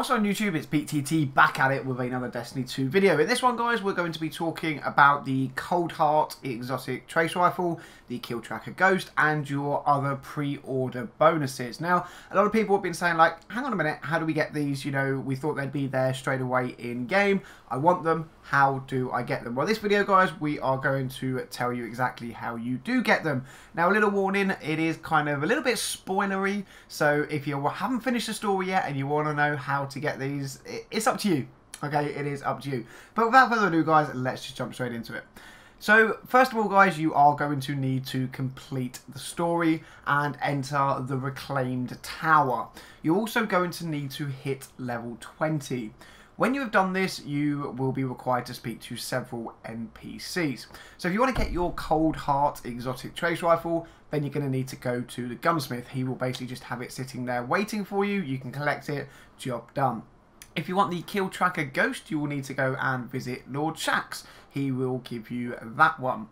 What's on YouTube? It's P3T3TT back at it with another Destiny 2 video. In this one, guys, we're going to be talking about the Coldheart Exotic Trace Rifle, the Kill Tracker Ghost, and your other pre-order bonuses. Now, a lot of people have been saying, like, hang on a minute, how do we get these? You know, we thought they'd be there straight away in-game. I want them. How do I get them? Well, this video, guys, we are going to tell you exactly how you do get them. Now, a little warning, it is kind of a little bit spoilery, so if you haven't finished the story yet and you want to know how to get these, it's up to you. Okay, it is up to you. But without further ado, guys, let's just jump straight into it. So, first of all, guys, you are going to need to complete the story and enter the Reclaimed Tower. You're also going to need to hit level 20. When you have done this, you will be required to speak to several NPCs. So if you want to get your Coldheart Exotic Trace Rifle, then you're going to need to go to the Gunsmith. He will basically just have it sitting there waiting for you. You can collect it. Job done. If you want the Kill Tracker Ghost, you will need to go and visit Lord Shaxx. He will give you that one.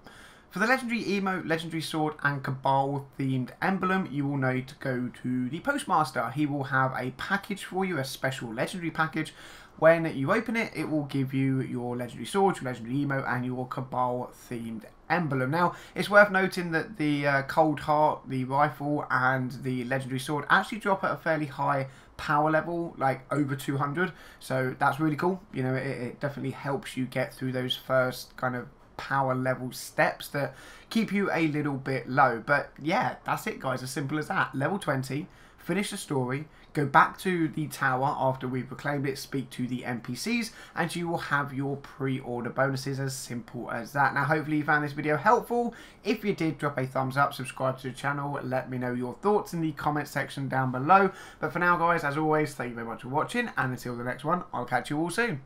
For the Legendary Emote, Legendary Sword and Cabal themed emblem, you will need to go to the Postmaster. He will have a package for you, a special Legendary package. When you open it, it will give you your Legendary Sword, your Legendary Emote and your Cabal themed emblem. Now, it's worth noting that the Coldheart, the rifle and the Legendary Sword actually drop at a fairly high power level, like over 200. So that's really cool. You know, it definitely helps you get through those first kind of power level steps that keep you a little bit low. But yeah, that's it, guys, as simple as that. Level 20, finish the story, go back to the tower after we've reclaimed it, speak to the NPCs, and you will have your pre-order bonuses, as simple as that. Now, hopefully you found this video helpful. If you did, drop a thumbs up, subscribe to the channel, let me know your thoughts in the comment section down below. But for now, guys, as always, thank you very much for watching, and until the next one, I'll catch you all soon.